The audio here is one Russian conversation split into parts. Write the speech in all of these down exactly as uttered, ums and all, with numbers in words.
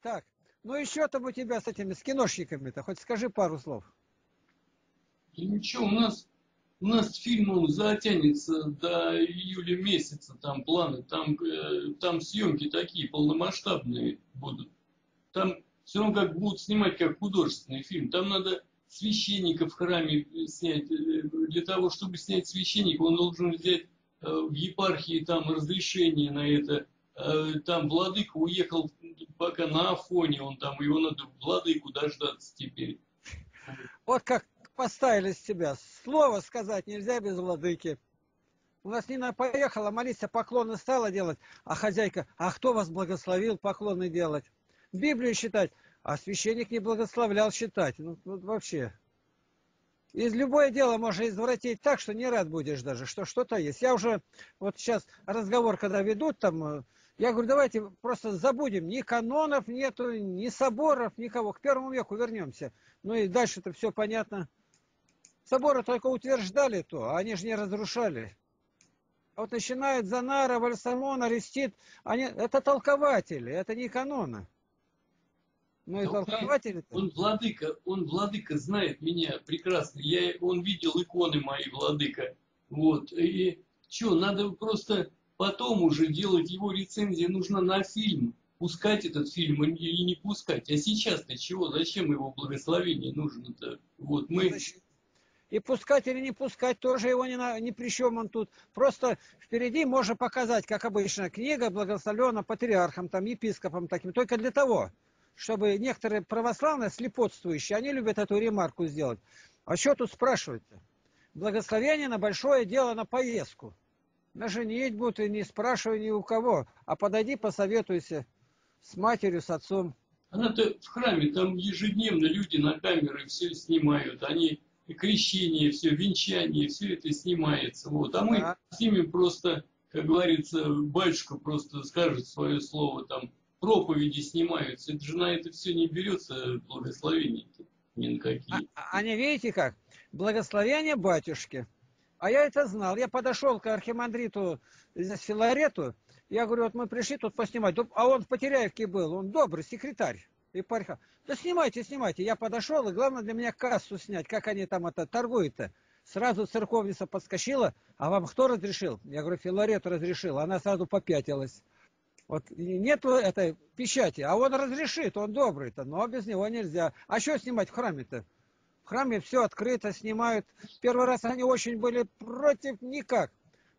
Так, ну еще там у тебя с этими с киношниками-то, хоть скажи пару слов. Да ничего, у нас, у нас фильм затянется до июля месяца, там планы, там, там съемки такие полномасштабные будут. Там все равно как будут снимать как художественный фильм. Там надо священника в храме снять. Для того, чтобы снять священника, он должен взять в епархии там разрешение на это. Там владыка уехал пока на Афоне, он там, его надо владыку дождаться теперь. Вот как поставили с тебя. Слово сказать нельзя без владыки. У нас Нина поехала молиться, поклоны стала делать, а хозяйка, а кто вас благословил поклоны делать? Библию считать, а священник не благословлял считать. Ну, вот вообще. Из любое дело можно извратить так, что не рад будешь даже, что что-то есть. Я уже вот сейчас разговор, когда ведут там... Я говорю, давайте просто забудем, ни канонов нету, ни соборов, никого. К первому веку вернемся. Ну и дальше-то все понятно. Соборы только утверждали то, а они же не разрушали. А вот начинают Зонара, Вальсамон, Аристит. Они... Это толкователи, это не каноны. Ну и толкователи-то. Он владыка, он владыка знает меня прекрасно. Я, он видел иконы мои, владыка. Вот. И что, надо просто... Потом уже делать его рецензию нужно на фильм. Пускать этот фильм или не пускать. А сейчас-то чего? Зачем его благословение нужно-то? Вот мы... И пускать или не пускать, тоже его не, на... не при чем он тут. Просто впереди можно показать, как обычно, книга благословлена патриархом, там, епископом таким. Только для того, чтобы некоторые православные, слепотствующие, они любят эту ремарку сделать. А что тут спрашивать-то? Благословение на большое дело, на поездку. Даже не едь будут и не спрашивай ни у кого, а подойди, посоветуйся с матерью, с отцом. Она-то в храме, там ежедневно люди на камеры все снимают, они крещение, все, венчание, все это снимается. Вот. А, а мы с ними просто, как говорится, батюшка просто скажет свое слово, там проповеди снимаются. Это же на это все не берется, благословения-то ни на какие. А, они, видите как, благословение батюшки. А я это знал. Я подошел к архимандриту, здесь Филарету. Я говорю, вот мы пришли тут поснимать. А он в Потеряевке был. Он добрый секретарь. И парень, да снимайте, снимайте. Я подошел, и главное для меня кассу снять. Как они там это торгуют-то. Сразу церковница подскочила. А вам кто разрешил? Я говорю, Филарет разрешил. Она сразу попятилась. Вот нет этой печати. А он разрешит, он добрый-то. Но без него нельзя. А что снимать в храме-то? В храме все открыто снимают. Первый раз они очень были против никак.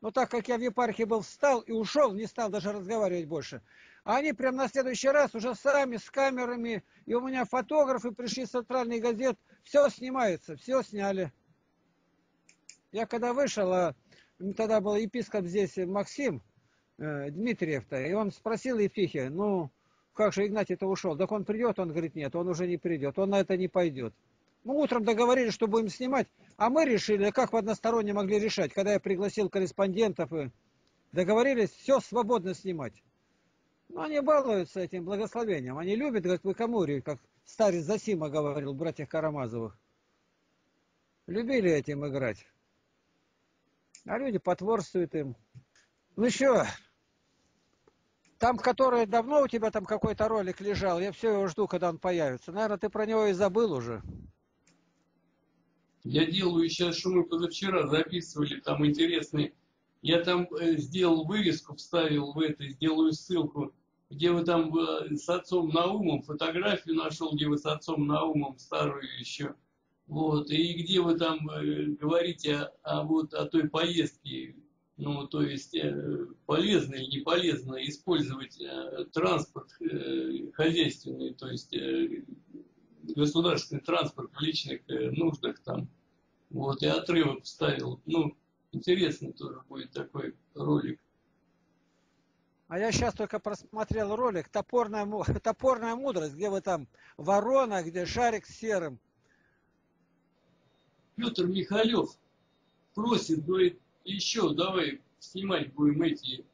Но так как я в епархии был, встал и ушел, не стал даже разговаривать больше. А они прям на следующий раз уже сами с камерами, и у меня фотографы пришли с центральных газет, все снимается, все сняли. Я когда вышел, а тогда был епископ здесь Максим э, Дмитриев-то, и он спросил Евтихия, ну как же Игнатий-то ушел? Так он придет? Он говорит, нет, он уже не придет, он на это не пойдет. Мы утром договорились, что будем снимать, а мы решили, как в односторонне могли решать, когда я пригласил корреспондентов, и договорились, все свободно снимать. Но они балуются этим благословением, они любят, говорят, выкамурию, как старец Зосима говорил, братьях Карамазовых. Любили этим играть. А люди потворствуют им. Ну еще, там, который давно у тебя там какой-то ролик лежал, я все его жду, когда он появится. Наверное, ты про него и забыл уже. Я делаю сейчас, что мы позавчера записывали, там интересный. Я там э, сделал вырезку, вставил в это, сделаю ссылку, где вы там э, с отцом Наумом, фотографию нашел, где вы с отцом Наумом, старую еще. Вот, и где вы там э, говорите о, о, вот, о той поездке, ну, то есть э, полезно или не полезно использовать э, транспорт э, хозяйственный, то есть... Э, государственный транспорт в личных э, нуждах там. Вот, и отрывок вставил. Ну, интересно тоже будет такой ролик. А я сейчас только просмотрел ролик «Топорная, топорная мудрость», где вы там ворона, где шарик с серым. Петр Михайлов просит, говорит, еще давай снимать будем эти.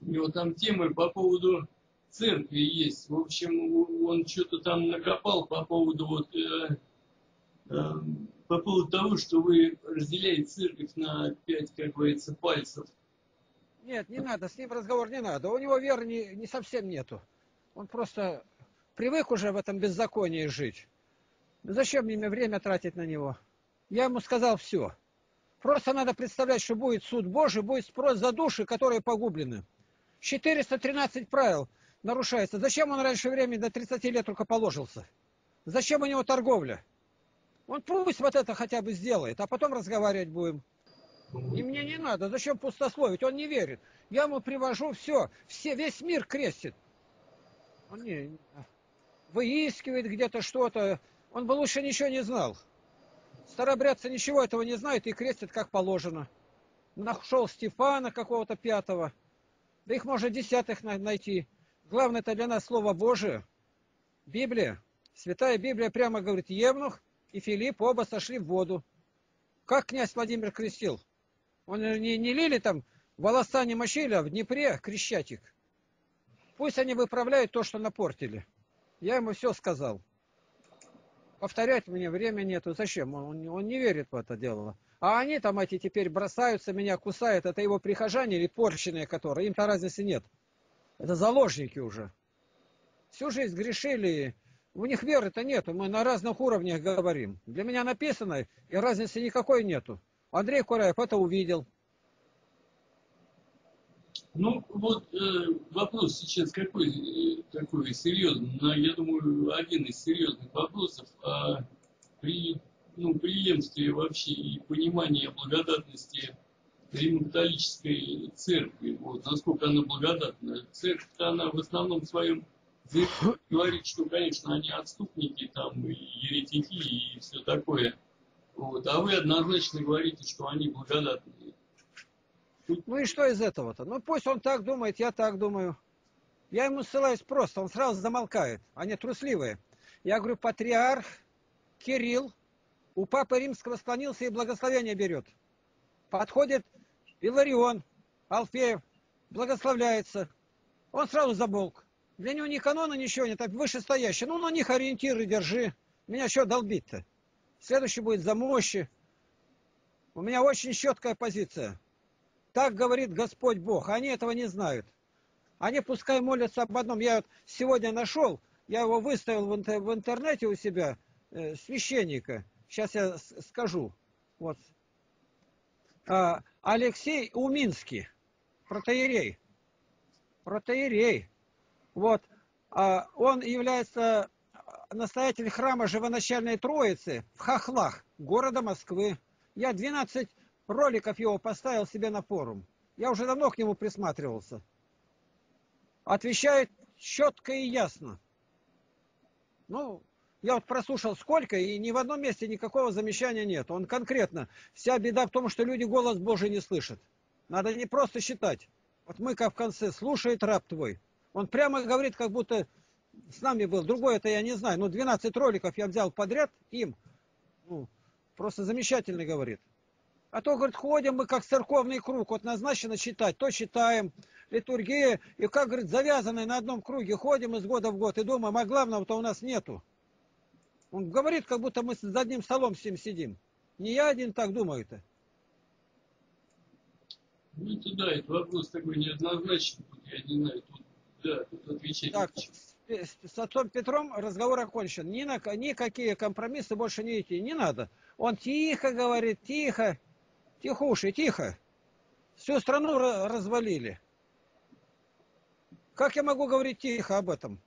У него там темы по поводу церкви есть. В общем, он что-то там накопал по поводу вот, э, э, по поводу того, что вы разделяете церковь на пять, как говорится, пальцев. Нет, не надо, с ним разговор не надо. У него веры не, не совсем нету. Он просто привык уже в этом беззаконии жить. Зачем мне время тратить на него? Я ему сказал все. Просто надо представлять, что будет суд Божий, будет спрос за души, которые погублены. четыреста тринадцать правил нарушается. Зачем он раньше времени до тридцати лет рукоположился? Зачем у него торговля? Он пусть вот это хотя бы сделает, а потом разговаривать будем. И мне не надо. Зачем пустословить? Он не верит. Я ему привожу все. все весь мир крестит. Он не, выискивает где-то что-то. Он бы лучше ничего не знал. Старобрядцы ничего этого не знают и крестят как положено. Нашел Стефана какого-то пятого. Да их можно десятых найти. Главное, это для нас Слово Божие. Библия. Святая Библия прямо говорит, Евнух и Филипп оба сошли в воду. Как князь Владимир крестил? Он не, не лили там, волоса не мочили, а в Днепре крещатик. Пусть они выправляют то, что напортили. Я ему все сказал. Повторять мне время нету. Зачем? Он, он не верит в это дело. А они там эти теперь бросаются, меня кусают. Это его прихожане или порченные, которые. Им-то разницы нет. Это заложники уже. Всю жизнь грешили. У них веры-то нету. Мы на разных уровнях говорим. Для меня написано, и разницы никакой нету. Андрей Кураев это увидел. Ну, вот э, вопрос сейчас какой, э, такой серьезный, но, я думаю, один из серьезных вопросов о при, ну, преемстве вообще и понимании благодатности римо-католической церкви, вот, насколько она благодатна. Церковь-то она в основном в своем говорит, что, конечно, они отступники, там, и еретики, и все такое. Вот, а вы однозначно говорите, что они благодатные. Ну и что из этого-то? Ну пусть он так думает, я так думаю. Я ему ссылаюсь просто, он сразу замолкает. Они трусливые. Я говорю, патриарх Кирилл у Папы Римского склонился и благословение берет. Подходит Иларион, Алфеев, благословляется. Он сразу замолк. Для него ни канона, ничего нет, так вышестоящий. Ну на них ориентиры держи. Меня что долбить-то? Следующий будет замощи. У меня очень четкая позиция. Так говорит Господь Бог. Они этого не знают. Они пускай молятся об одном. Я вот сегодня нашел, я его выставил в интернете у себя, э, священника. Сейчас я скажу. Вот. А, Алексей Уминский. Протоиерей. Протоиерей. Вот. А, он является настоятелем храма Живоначальной Троицы в Хохлах, города Москвы. Я двенадцать роликов его поставил себе на форум. Я уже давно к нему присматривался. Отвечает четко и ясно. Ну, я вот прослушал сколько, и ни в одном месте никакого замечания нет. Он конкретно. Вся беда в том, что люди голос Божий не слышат. Надо не просто считать. Вот мыка в конце слушает раб твой. Он прямо говорит, как будто с нами был. Другое это я не знаю. Но двенадцать роликов я взял подряд им. Ну, просто замечательно говорит. А то, говорит, ходим мы как церковный круг, вот назначено читать, то читаем, литургия, и как, говорит, завязанные на одном круге ходим из года в год и думаем, а главного-то у нас нету. Он говорит, как будто мы за одним столом с ним сидим. Не я один так думаю-то. Ну, это да, это вопрос такой неоднозначный, я не знаю, тут, да, тут отвечать. Так, с, с отцом Петром разговор окончен. Ни на, никакие компромиссы больше не идти, не надо. Он тихо говорит, тихо. Тихуши, тихо. Всю страну развалили. Как я могу говорить тихо об этом?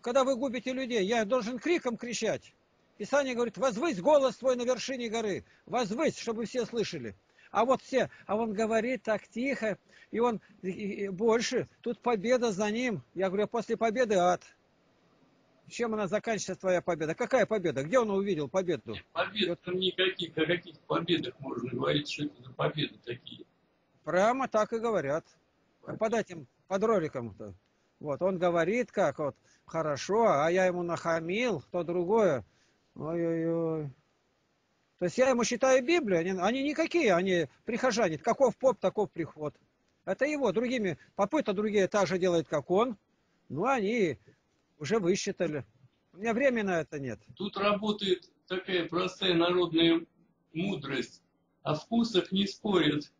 Когда вы губите людей, я должен криком кричать. Писание говорит, возвысь голос твой на вершине горы. Возвысь, чтобы все слышали. А вот все, а он говорит так тихо, и он и, и больше. Тут победа за ним. Я говорю, после победы ад. Чем она заканчивается, твоя победа? Какая победа? Где он увидел победу? Нет, побед вот. Там никаких. О каких победах можно говорить, что это за победы такие? Прямо так и говорят. Победа. Под этим, под роликом-то. Вот, он говорит как, вот, хорошо, а я ему нахамил, то другое. Ой-ой-ой. То есть я ему считаю Библию, они, они никакие, они прихожане. Каков поп, таков приход. Это его, другими, попы-то другие так же делают, как он. Ну, они уже высчитали. У меня времени на это нет. Тут работает такая простая народная мудрость. О вкусах не спорят.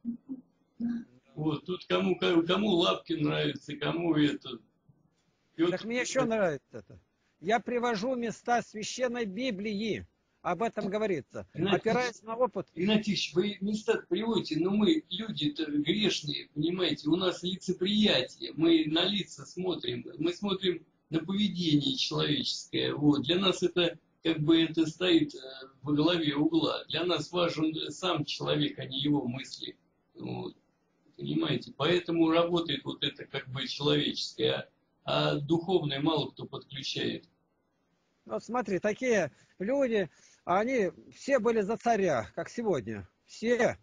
Вот, тут кому, кому лапки нравятся, кому это. Петр... Так мне еще нравится это. Я привожу места Священной Библии. Об этом говорится. Игнатьевич, опираясь на опыт. Игнатьевич, вы места приводите, но мы люди-то грешные, понимаете, у нас лицеприятие. Мы на лица смотрим, мы смотрим на поведение человеческое. Вот. Для нас это как бы это стоит во главе угла. Для нас важен сам человек, а не его мысли. Вот. Понимаете? Поэтому работает вот это как бы человеческое, а, а духовное мало кто подключает. Вот смотри, такие люди, они все были за царя, как сегодня. Все.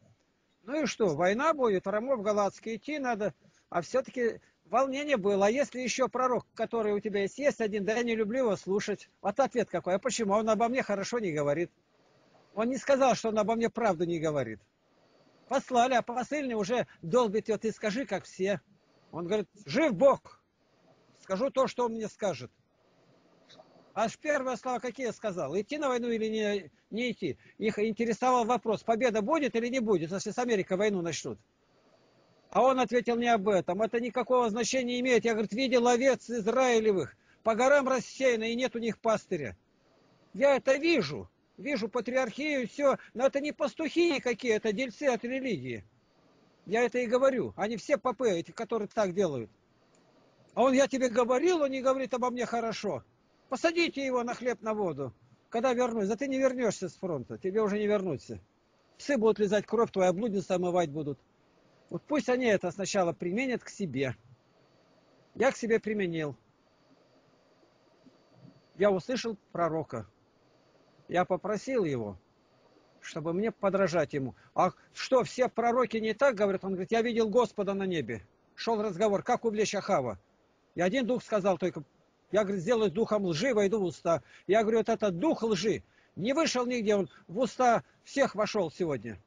Ну и что, война будет, Ромов Галатский идти надо, а все-таки волнение было. А если еще пророк, который у тебя есть, есть один, да я не люблю его слушать. Вот ответ какой, а почему? Он обо мне хорошо не говорит. Он не сказал, что он обо мне правду не говорит. Послали, а посыльный уже долбит ее, ты скажи, как все. Он говорит, жив Бог, скажу то, что он мне скажет. Аж первые слова какие сказал? Идти на войну или не, не идти? Их интересовал вопрос, победа будет или не будет, если с Америкой войну начнут. А он ответил не об этом. Это никакого значения не имеет. Я, говорит, видел овец израилевых, по горам рассеяны, и нет у них пастыря. Я это вижу. Вижу патриархию, все. Но это не пастухи какие, это дельцы от религии. Я это и говорю. Они все попы, эти, которые так делают. А он, я тебе говорил, он не говорит обо мне хорошо. Посадите его на хлеб, на воду. Когда вернусь, да ты не вернешься с фронта, тебе уже не вернуться. Псы будут лизать кровь, твоя блудница омывать будут. Вот пусть они это сначала применят к себе. Я к себе применил. Я услышал пророка. Я попросил его, чтобы мне подражать ему. А что, все пророки не так говорят? Он говорит, я видел Господа на небе. Шел разговор, как увлечь Ахава. И один дух сказал только... Я, говорит, сделаю духом лжи, войду в уста. Я говорю, вот этот дух лжи не вышел нигде. Он в уста всех вошел сегодня,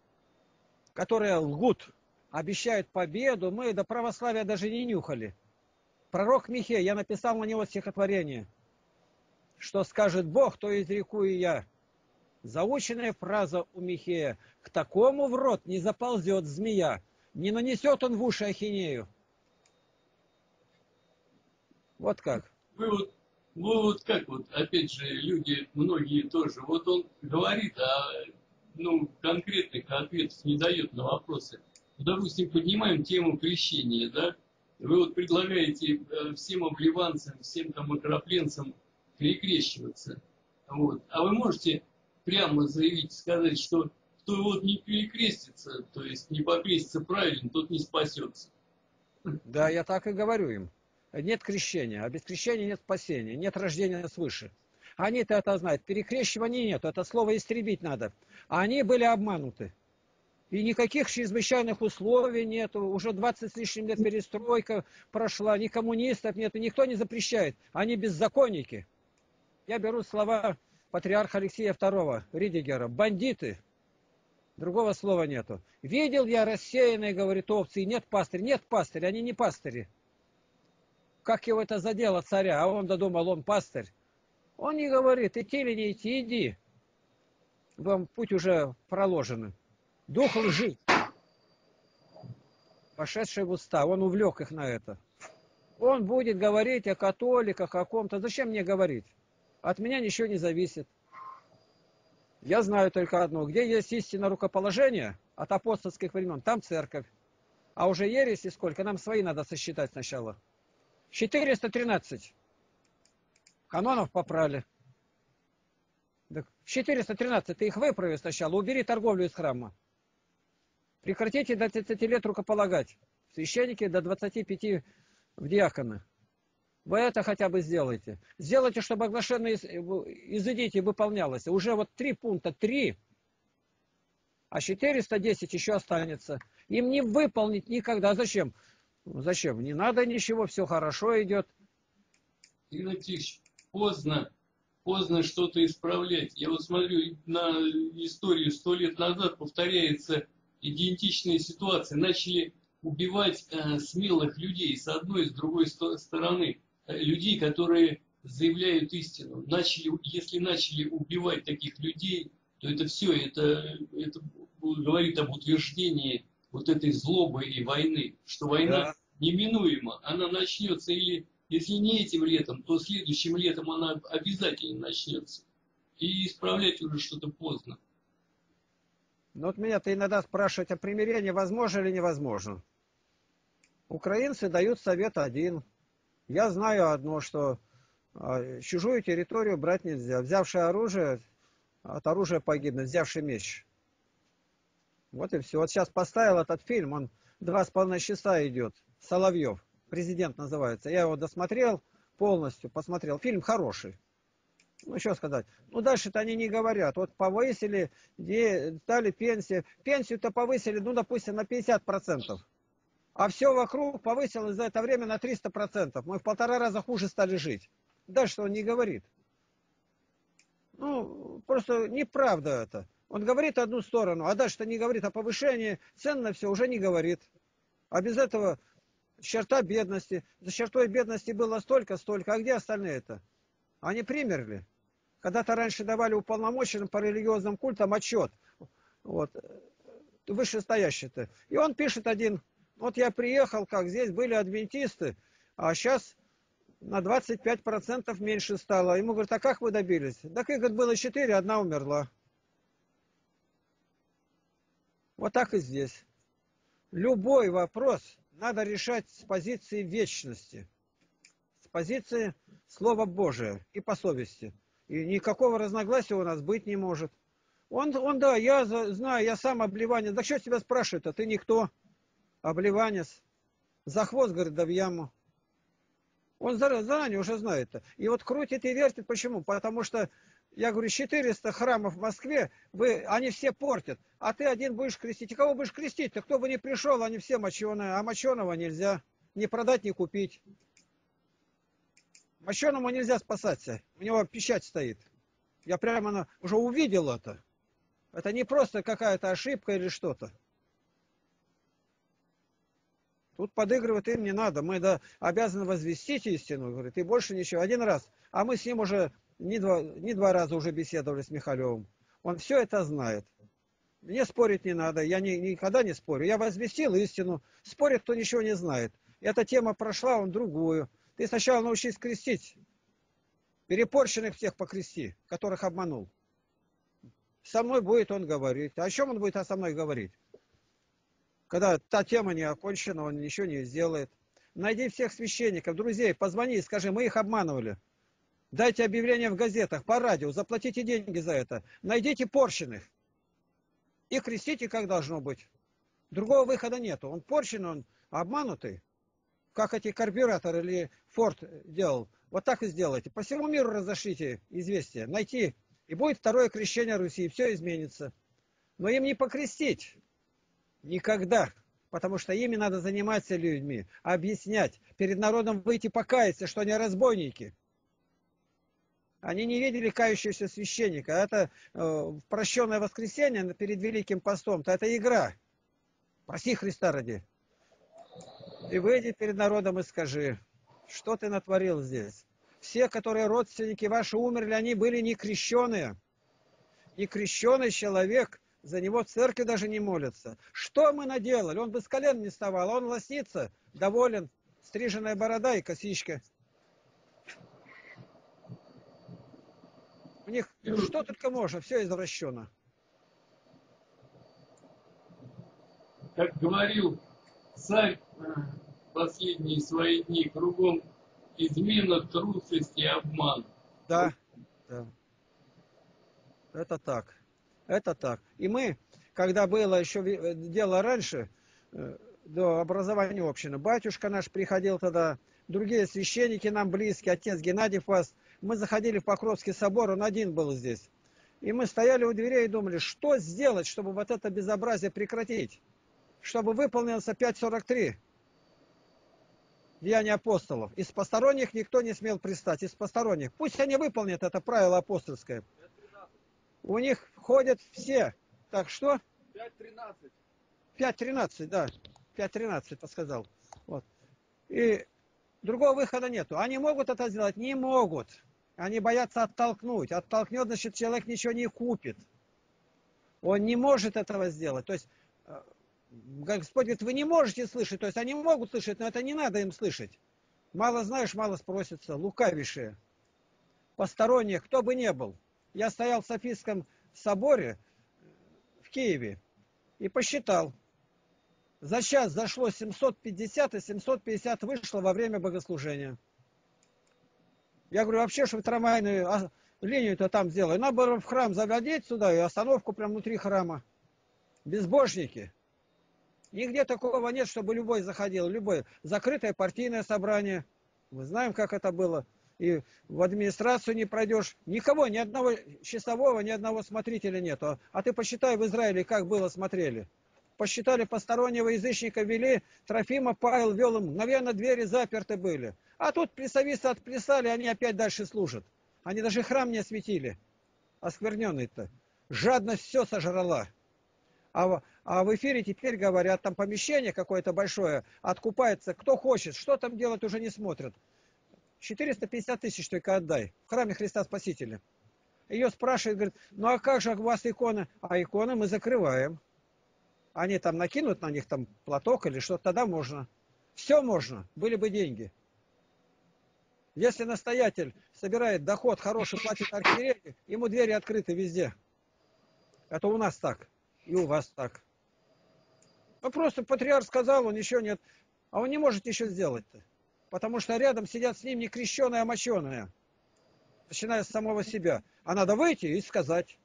которые лгут, обещают победу. Мы до православия даже не нюхали. Пророк Михей, я написал на него стихотворение. Что скажет Бог, то изреку и я. Заученная фраза у Михея. К такому в рот не заползет змея. Не нанесет он в уши ахинею. Вот как. Вы вот, вы вот как вот, опять же, люди, многие тоже, вот он говорит, а ну, конкретных ответов не дает на вопросы. Допустим, поднимаем тему крещения, да? Вы вот предлагаете всем обливанцам, всем там окропленцам перекрещиваться. Вот. А вы можете прямо заявить, сказать, что кто вот не перекрестится, то есть не покрестится правильно, тот не спасется. Да, я так и говорю им. Нет крещения, а без крещения нет спасения, нет рождения свыше. Они-то это знают, перекрещивания нет, это слово истребить надо. Они были обмануты. И никаких чрезвычайных условий нет, уже двадцать с лишним лет перестройка прошла, ни коммунистов нет, и никто не запрещает. Они беззаконники. Я беру слова патриарха Алексея второго, Ридигера, бандиты. Другого слова нету. Видел я рассеянные, говорит, овцы, нет пастырь, нет пастырь, они не пастыри. Как его это задело, царя, а он додумал, он пастырь. Он не говорит, идти или не идти, иди. Вам путь уже проложен. Дух лжи, пошедший в уста, он увлек их на это. Он будет говорить о католиках, о ком-то. Зачем мне говорить? От меня ничего не зависит. Я знаю только одно. Где есть истина рукоположения от апостольских времен, там церковь. А уже ереси сколько? Нам свои надо сосчитать сначала. четыреста тринадцать канонов попрали. четыреста тринадцать, ты их выправи сначала, убери торговлю из храма. Прекратите до тридцати лет рукополагать. Священники до двадцати пяти в диаконы. Вы это хотя бы сделайте. Сделайте, чтобы оглашенное изыдите выполнялось. Уже вот три пункта, три, а четыреста десять еще останется. Им не выполнить никогда. Зачем? Зачем? Не надо ничего, все хорошо идет. Игнатьевич, поздно, поздно что-то исправлять. Я вот смотрю на историю, сто лет назад повторяется идентичная ситуация. Начали убивать э, смелых людей с одной и с другой стороны. людей, которые заявляют истину. Начали, если начали убивать таких людей, то это все, это, это говорит об утверждении вот этой злобы и войны, что война да. неминуема, она начнется или, если не этим летом, то следующим летом она обязательно начнется. И исправлять уже что-то поздно. Но вот меня-то иногда спрашивают, а примирение возможно или невозможно? Украинцы дают совет один. Я знаю одно, что чужую территорию брать нельзя. Взявший оружие, от оружия погибнет, взявший меч. Вот и все. Вот сейчас поставил этот фильм, он два с половиной часа идет. Соловьев, президент называется. Я его досмотрел полностью, посмотрел. Фильм хороший. Ну, что сказать? Ну, дальше-то они не говорят. Вот повысили, дали пенсию. Пенсию-то повысили, ну, допустим, на пятьдесят процентов. А все вокруг повысилось за это время на триста процентов. Мы в полтора раза хуже стали жить. Дальше он не говорит. Ну, просто неправда это. Он говорит одну сторону, а дальше-то не говорит о повышении. Цен на все уже не говорит. А без этого черта бедности. За чертой бедности было столько-столько. А где остальные-то? Они примерли. Когда-то раньше давали уполномоченным по религиозным культам отчет. Вот. Вышестоящий-то. И он пишет один. Вот я приехал, как здесь были адвентисты, а сейчас на двадцать пять процентов меньше стало. Ему говорят, а как вы добились? Так их было четыре, одна умерла. Вот так и здесь. Любой вопрос надо решать с позиции вечности. С позиции Слова Божия и по совести. И никакого разногласия у нас быть не может. Он, он да, я за, знаю, я сам обливанец. Да что тебя спрашивает-то? Ты никто. Обливанец. За хвост, говорит, да в яму. Он заранее уже знает-то. И вот крутит и вертит. Почему? Потому что, я говорю, четыреста храмов в Москве, вы, они все портят. А ты один будешь крестить. И кого будешь крестить-то? Кто бы ни пришел, они все моченые. А моченого нельзя ни продать, ни купить. Мощеному нельзя спасаться. У него печать стоит. Я прямо на... уже увидел это. Это не просто какая-то ошибка или что-то. Тут подыгрывать им не надо. Мы да, обязаны возвестить истину. Говорит, и больше ничего. Один раз. А мы с ним уже не два, не два раза уже беседовали с Михалевым. Он все это знает. Мне спорить не надо. Я ни, никогда не спорю. Я возвестил истину. Спорит, кто ничего не знает. Эта тема прошла, он другую. Ты сначала научись крестить. Перепорченных всех покрести, которых обманул. Со мной будет он говорить. А о чем он будет со мной говорить? Когда та тема не окончена, он ничего не сделает. Найди всех священников, друзей, позвони и скажи, мы их обманывали. Дайте объявления в газетах, по радио, заплатите деньги за это. Найдите порченных. И крестите, как должно быть. Другого выхода нету. Он порченый, он обманутый. Как эти карбюраторы или Форд делал. Вот так и сделайте. По всему миру разошлите известия. Найти. И будет второе крещение Руси. И все изменится. Но им не покрестить. Никогда. Потому что ими надо заниматься людьми. Объяснять. Перед народом выйти покаяться, что они разбойники. Они не видели кающегося священника. Это э, прощенное воскресенье перед Великим постом-то. Это игра. Проси Христа ради. И выйди перед народом и скажи, что ты натворил здесь. Все, которые родственники ваши умерли, они были не крещеные. И крещеный человек, за него в церкви даже не молятся. Что мы наделали? Он бы с колен не вставал, а он лоснится, доволен. Стриженная борода и косичка. У них что только можно, все извращено. Как говорил царь в последние свои дни, кругом измена, трусость и обман. Да, да. Это так. Это так. И мы, когда было еще дело раньше, до образования общины, батюшка наш приходил тогда, другие священники нам близкие, отец Геннадий Фас, мы заходили в Покровский собор, он один был здесь. И мы стояли у дверей и думали, что сделать, чтобы вот это безобразие прекратить. Чтобы выполнился пять сорок три деяния апостолов. Из посторонних никто не смел пристать. Из посторонних. Пусть они выполнят это правило апостольское. У них ходят все. Так что? пять тринадцать. пять тринадцать, да. пять тринадцать подсказал. Вот. И Другого выхода нету. Они могут это сделать? Не могут. Они боятся оттолкнуть. Оттолкнет, значит, человек ничего не купит. Он не может этого сделать. То есть, Господь говорит, вы не можете слышать. То есть, они могут слышать, но это не надо им слышать. Мало знаешь, мало спросится. Лукавейшие. Посторонние, кто бы ни был. Я стоял в Софийском соборе в Киеве и посчитал. За час зашло семьсот пятьдесят, и семьсот пятьдесят вышло во время богослужения. Я говорю, вообще, чтобы трамвайную линию-то там сделали. Надо было в храм заглядеть сюда, и остановку прямо внутри храма. Безбожники. Нигде такого нет, чтобы любой заходил. Любое. Закрытое партийное собрание. Мы знаем, как это было. И в администрацию не пройдешь. Никого, ни одного часового, ни одного смотрителя нету. А ты посчитай в Израиле, как было, смотрели. Посчитали постороннего язычника, вели, Трофима Павел вел им, наверное, двери заперты были. А тут плесовисты отплясали, они опять дальше служат. Они даже храм не осветили, оскверненный-то. Жадность все сожрала. А, а в эфире теперь говорят, там помещение какое-то большое, откупается, кто хочет, что там делать уже не смотрят. четыреста пятьдесят тысяч только отдай, в храме Христа Спасителя. Ее спрашивают, говорят, ну а как же у вас иконы? А иконы мы закрываем. Они там накинут на них там платок или что-то, тогда можно. Все можно, были бы деньги. Если настоятель собирает доход хороший, платит архиерею, ему двери открыты везде. Это у нас так, и у вас так. Ну просто патриарх сказал, он еще нет, а он не может еще сделать-то. Потому что рядом сидят с ним не крещеные, а моченые. Начиная с самого себя. А надо выйти и сказать.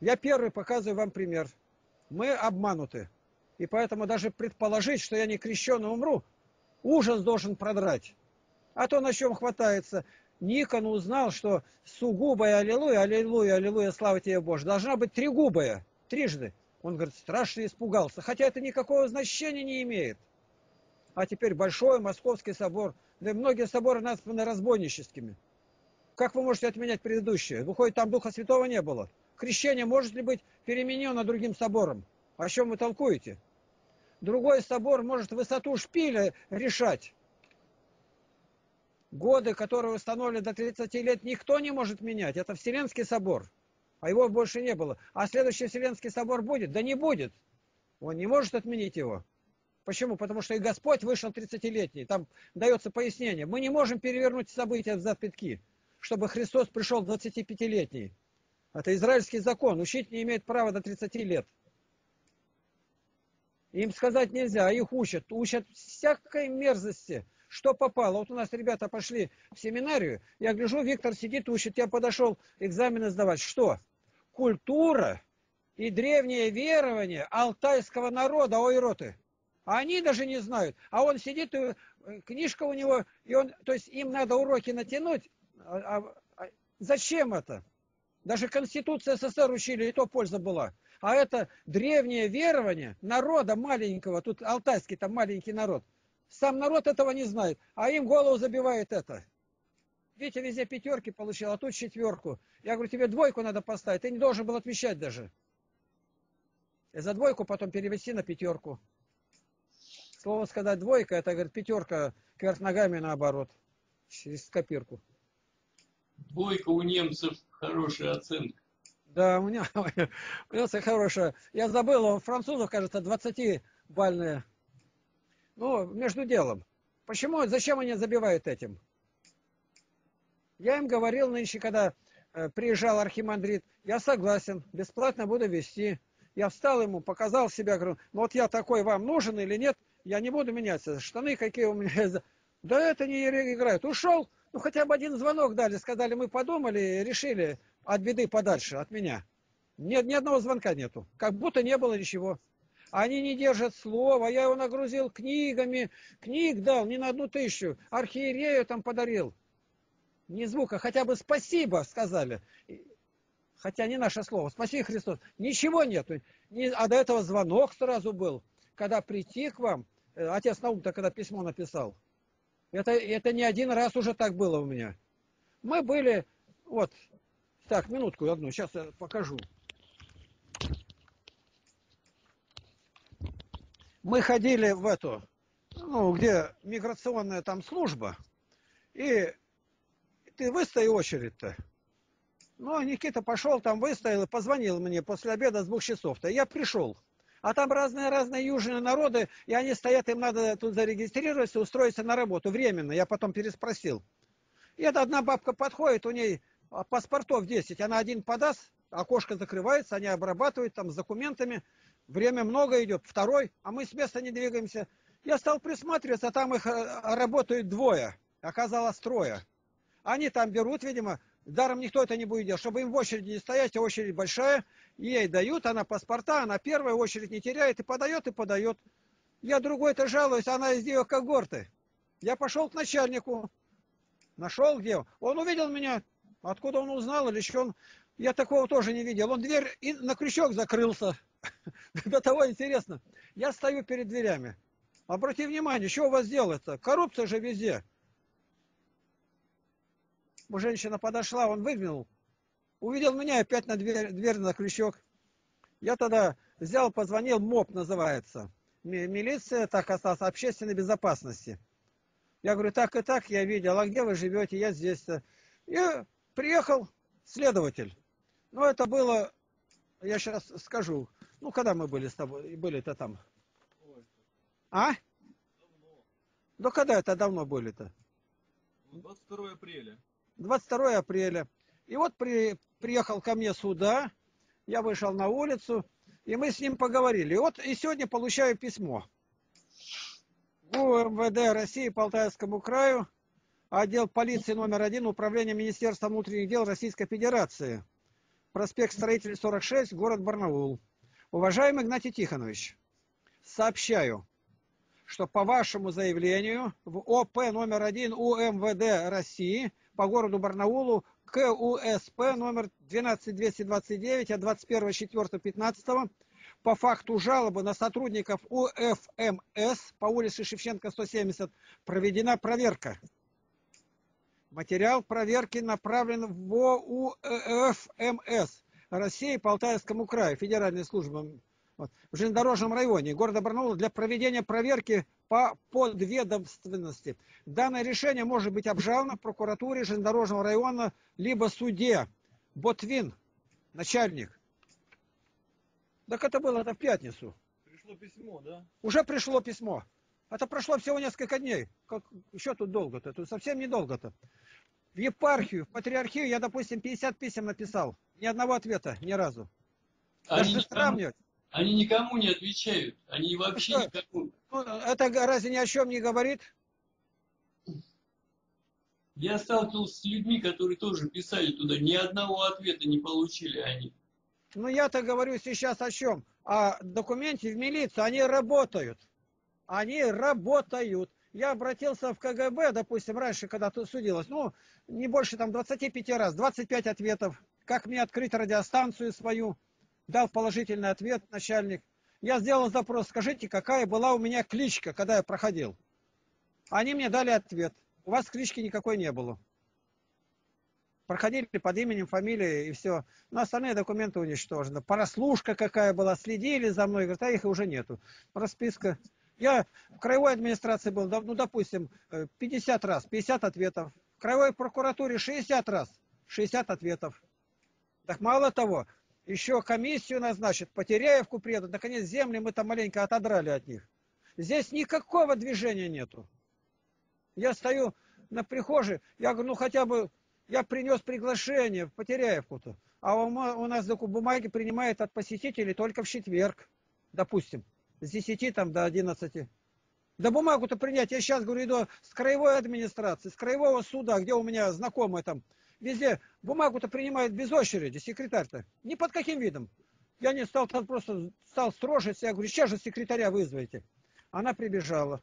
Я первый показываю вам пример. Мы обмануты. И поэтому даже предположить, что я не крещен и умру, ужас должен продрать. А то, на чем хватается. Никон узнал, что сугубая аллилуйя, аллилуйя, аллилуйя, слава тебе, Боже, должна быть тригубая, трижды. Он, говорит, страшно испугался. Хотя это никакого значения не имеет. А теперь большой Московский собор. Да и многие соборы названы разбойническими. Как вы можете отменять предыдущие? Выходит, там Духа Святого не было. Крещение может ли быть переменено другим собором? О чем вы толкуете? Другой собор может высоту шпиля решать. Годы, которые установлены до тридцати лет, никто не может менять. Это Вселенский собор, а его больше не было. А следующий Вселенский собор будет? Да не будет. Он не может отменить его. Почему? Потому что и Господь вышел тридцатилетний. Там дается пояснение. Мы не можем перевернуть события взад пятки, чтобы Христос пришел двадцатипятилетний. Это израильский закон. Учить не имеет права до тридцати лет. Им сказать нельзя, а их учат. Учат всякой мерзости, что попало. Вот у нас ребята пошли в семинарию. Я гляжу, Виктор сидит, учит. Я подошел экзамены сдавать. Что? Культура и древнее верование алтайского народа, ой, роты. Они даже не знают. А он сидит, и книжка у него, и он, то есть им надо уроки натянуть. А, а, зачем это? Даже Конституцию СССР учили, и то польза была. А это древнее верование народа маленького, тут алтайский там маленький народ. Сам народ этого не знает, а им голову забивает это. Витя везде пятерки получил, а тут четверку. Я говорю, тебе двойку надо поставить, ты не должен был отвечать даже. И за двойку потом перевести на пятерку. Слово сказать двойка, это, говорит, пятерка кверх ногами наоборот, через копирку. Двойка у немцев хорошая оценка. Да, у меня, у меня хорошая. Я забыл, у французов, кажется, двадцатибалльная. Ну, между делом. Почему, зачем они забивают этим? Я им говорил нынче, когда э, приезжал архимандрит, я согласен, бесплатно буду вести. Я встал ему, показал себя, говорю, ну вот я такой, вам нужен или нет, я не буду меняться. Штаны какие у меня есть. Да это не играет. Ушел. Ну, хотя бы один звонок дали, сказали, мы подумали, решили от беды подальше, от меня. Нет, ни одного звонка нету. Как будто не было ничего. Они не держат слова. Я его нагрузил книгами. Книг дал не на одну тысячу. Архиерею там подарил. Ни звука. Хотя бы спасибо сказали. Хотя не наше слово. Спаси Христос. Ничего нету. А до этого звонок сразу был. Когда прийти к вам, отец Наум-то когда письмо написал. Это, это не один раз уже так было у меня. Мы были... Вот. Так, минутку одну. Сейчас я покажу. Мы ходили в эту... Ну, где миграционная там служба. И ты выстой очередь-то. Ну, Никита пошел там, выстоял и позвонил мне после обеда с двух часов-то. Я пришел. А там разные-разные южные народы, и они стоят, им надо тут зарегистрироваться, устроиться на работу временно. Я потом переспросил. И эта одна бабка подходит, у ней паспортов десять, она один подаст, окошко закрывается, они обрабатывают там с документами, время много идет, второй, а мы с места не двигаемся. Я стал присматриваться, там их работают двое, оказалось трое. Они там берут, видимо, даром никто это не будет делать, чтобы им в очереди не стоять, а очередь большая, ей дают, она паспорта, она первая, очередь не теряет, и подает, и подает. Я другой-то жалуюсь, она из нее когорты. Я пошел к начальнику, нашел где, он увидел меня, откуда он узнал, или еще он, я такого тоже не видел, он дверь и на крючок закрылся, до того интересно. Я стою перед дверями, обрати внимание, что у вас делается, коррупция же везде. Женщина подошла, он выглянул, увидел меня опять на дверь, дверь на крючок. Я тогда взял, позвонил, МОП называется, милиция, так осталась, общественной безопасности. Я говорю, так и так я видел, а где вы живете, я здесь-то. И приехал следователь. Ну, это было, я сейчас скажу, ну, когда мы были с тобой, были-то там. А? Давно. Ну, когда это давно были-то? двадцать второго апреля. двадцать второго апреля. И вот при, приехал ко мне сюда, я вышел на улицу, и мы с ним поговорили. И вот и сегодня получаю письмо. У МВД России по Алтайскому краю, отдел полиции номер один, управление Министерства внутренних дел Российской Федерации. Проспект Строителей сорок шесть, город Барнаул. Уважаемый Игнатий Тихонович, сообщаю, что по вашему заявлению в ОП номер один УМВД России по городу Барнаулу КУСП номер двенадцать тысяч двести двадцать девять от двадцать первого апреля две тысячи пятнадцатого по факту жалобы на сотрудников УФМС по улице Шевченко сто семьдесят проведена проверка. Материал проверки направлен в УФМС России по Алтайскому краю, Федеральной службы вот, в железнодорожном районе города Барнаула для проведения проверки по подведомственности. Данное решение может быть обжаловано в прокуратуре железнодорожного района либо суде. Ботвин, начальник. Так это было это в пятницу. Пришло письмо, да? Уже пришло письмо. Это прошло всего несколько дней. Как, еще тут долго-то? Тут совсем недолго-то. В епархию, в патриархию я, допустим, пятьдесят писем написал. Ни одного ответа, ни разу. Даже они, сравнивать. Они никому не отвечают. Они вообще что? Никому. Это разве ни о чем не говорит? Я сталкивался с людьми, которые тоже писали туда. Ни одного ответа не получили они. Ну я-то говорю сейчас о чем? О документе в милицию. Они работают. Они работают. Я обратился в КГБ, допустим, раньше, когда тут судилось, ну, не больше там двадцати пяти раз, двадцать пять ответов. Как мне открыть радиостанцию свою? Дал положительный ответ начальник. Я сделал запрос, скажите, какая была у меня кличка, когда я проходил. Они мне дали ответ. У вас клички никакой не было. Проходили под именем, фамилией и все. Но остальные документы уничтожены. Прослушка какая была, следили за мной, говорят, а их уже нету. Расписка. Я в краевой администрации был, ну, допустим, пятьдесят раз, пятьдесят ответов. В краевой прокуратуре шестьдесят раз, шестьдесят ответов. Так мало того, еще комиссию назначат, Потеряевку приедут, наконец земли мы там маленько отодрали от них. Здесь никакого движения нету. Я стою на прихожей, я говорю, ну хотя бы... Я принес приглашение в Потеряевку-то, а у нас бумаги принимают от посетителей только в четверг, допустим, с десяти там, до одиннадцати. Да бумагу-то принять, я сейчас говорю, иду с краевой администрации, с краевого суда, где у меня знакомые там, везде бумагу-то принимают без очереди, секретарь-то, ни под каким видом. Я не стал, там просто стал строжиться, я говорю, сейчас же секретаря вызовите. Она прибежала.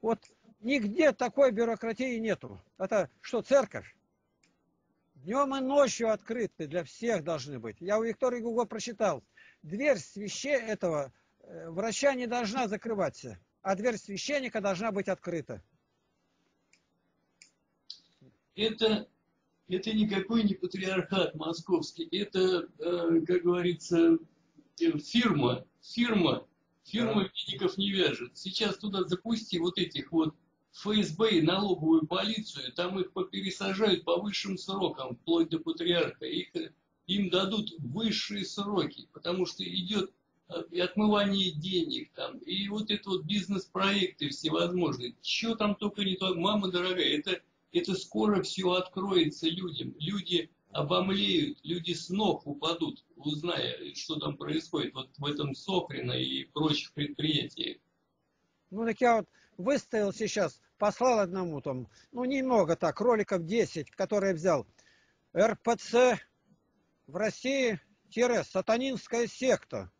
Вот нигде такой бюрократии нету. Это что, церковь? Днем и ночью открыты, для всех должны быть. Я у Виктории Гуго прочитал. Дверь священника этого врача не должна закрываться, а дверь священника должна быть открыта. Это, это никакой не патриархат московский. Это, как говорится, фирма. Фирма. Фирма да. Великов не вяжет. Сейчас туда запусти вот этих вот ФСБ и налоговую полицию, там их попересажают по высшим срокам, вплоть до патриарха. Их, им дадут высшие сроки, потому что идет и отмывание денег, там, и вот это вот бизнес-проекты всевозможные. Чего там только не то. Мама дорогая, это, это скоро все откроется людям. Люди обомлеют, люди с ног упадут, узная, что там происходит вот в этом Сохрино и прочих предприятиях. Ну так я вот выставил сейчас, послал одному там, ну немного так, роликов десять, которые взял. РПЦ в России тире сатанинская секта.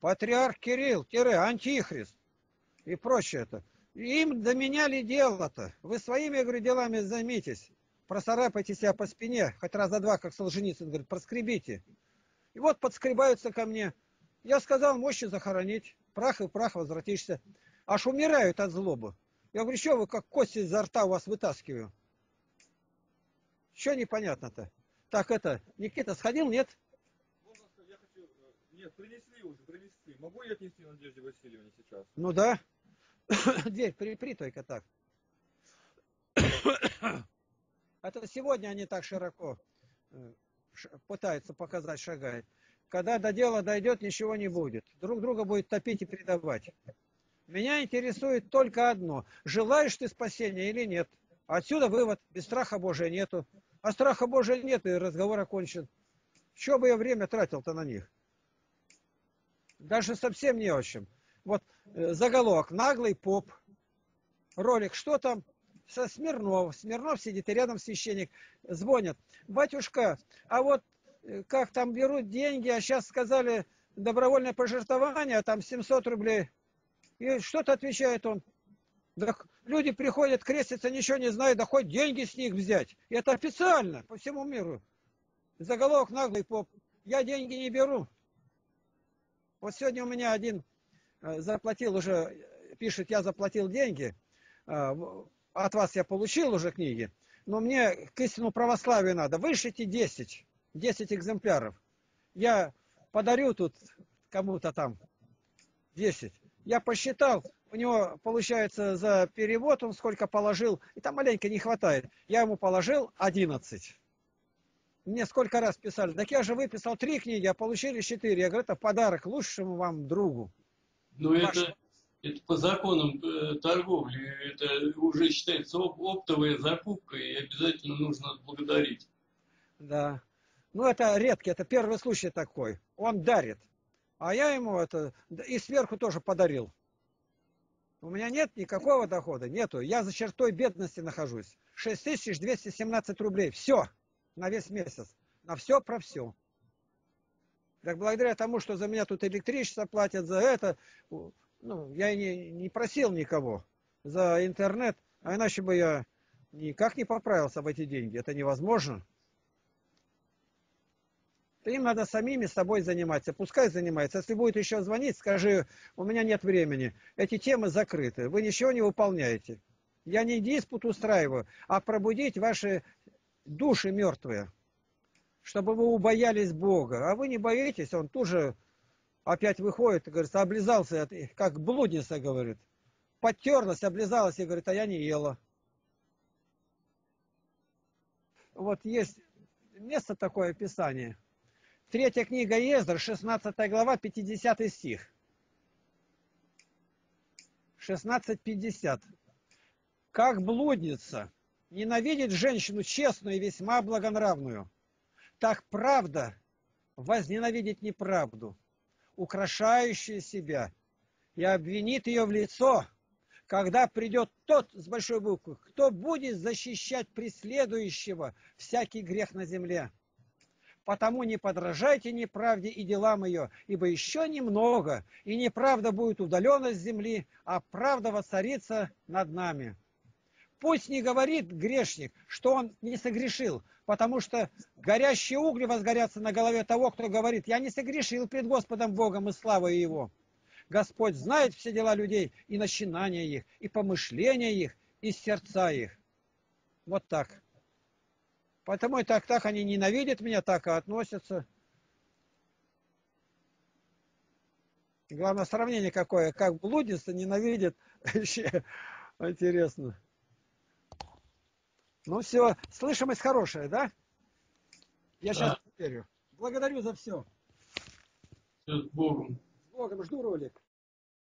Патриарх Кирилл тире антихрист и прочее это. Им до меня ли дело-то? Вы своими, я говорю, делами займитесь. Просарапайте себя по спине, хоть раз за два, как Солженицын говорит, проскребите. И вот подскребаются ко мне. Я сказал, мощи захоронить, прах и прах возвратишься. Аж умирают от злобы. Я говорю, что вы как кости изо рта у вас вытаскиваю? Что непонятно-то? Так это, Никита, сходил, нет? Можно сказать, я хочу... Нет, принесли уже, принесли. Могу я отнести Надежде Васильевне сейчас? Ну да. Дверь припри только так. Это сегодня они так широко пытаются показать, шагают. Когда до дела дойдет, ничего не будет. Друг друга будет топить и предавать. Меня интересует только одно. Желаешь ты спасения или нет? Отсюда вывод. Без страха Божия нету. А страха Божия нет, и разговор окончен. Чего бы я время тратил-то на них? Даже совсем не о чем. Вот заголовок. Наглый поп. Ролик. Что там? Со Смирнов. Смирнов сидит, и рядом священник. Звонят. Батюшка, а вот как там берут деньги, а сейчас сказали добровольное пожертвование, а там семьсот рублей. И что-то отвечает он. Так люди приходят, крестятся, ничего не знают, да хоть деньги с них взять. И это официально по всему миру. Заголовок наглый поп. Я деньги не беру. Вот сегодня у меня один заплатил уже, пишет, я заплатил деньги. От вас я получил уже книги. Но мне к истину православию надо. Вышлите десять экземпляров. Я подарю тут кому-то там десять. Я посчитал, у него получается за перевод он сколько положил, и там маленько не хватает. Я ему положил одиннадцать. Мне сколько раз писали, так я же выписал три книги, а получили четыре. Я говорю, это подарок лучшему вам другу. Ну это, это по законам торговли, это уже считается оп оптовая закупка, и обязательно нужно отблагодарить. Да, ну это редкий, это первый случай такой. Он дарит. А я ему это и сверху тоже подарил. У меня нет никакого дохода, нету. Я за чертой бедности нахожусь. шесть тысяч двести семнадцать рублей. Все. На весь месяц. На все про все. Так благодаря тому, что за меня тут электричество платят, за это... Ну, я и не, не просил никого за интернет. А иначе бы я никак не поправился в эти деньги. Это невозможно. Им надо самими собой заниматься. Пускай занимается. Если будет еще звонить, скажи, у меня нет времени. Эти темы закрыты. Вы ничего не выполняете. Я не диспут устраиваю, а пробудить ваши души мертвые. Чтобы вы убоялись Бога. А вы не боитесь. Он тут же опять выходит и говорит, облизался, как блудница, говорит. Подтерлась, облизалась и говорит, а я не ела. Вот есть место такое Писание. Третья книга Ездра, шестнадцатая глава, пятидесятый стих. шестнадцать пятьдесят. Как блудница ненавидит женщину честную и весьма благонравную, так правда возненавидит неправду, украшающую себя, и обвинит ее в лицо, когда придет тот с большой буквы, кто будет защищать преследующего всякий грех на земле. Потому не подражайте неправде и делам ее, ибо еще немного, и неправда будет удалена с земли, а правда воцарится над нами. Пусть не говорит грешник, что он не согрешил, потому что горящие угли возгорятся на голове того, кто говорит, я не согрешил пред Господом Богом и славой Его. Господь знает все дела людей, и начинания их, и помышления их, и сердца их. Вот так. Потому и так-так они ненавидят меня, так и относятся. И главное сравнение какое, как блудница ненавидит Интересно. Ну все, слышимость хорошая, да? Я да. сейчас верю. Благодарю за все. С Богом. С Богом, жду ролик.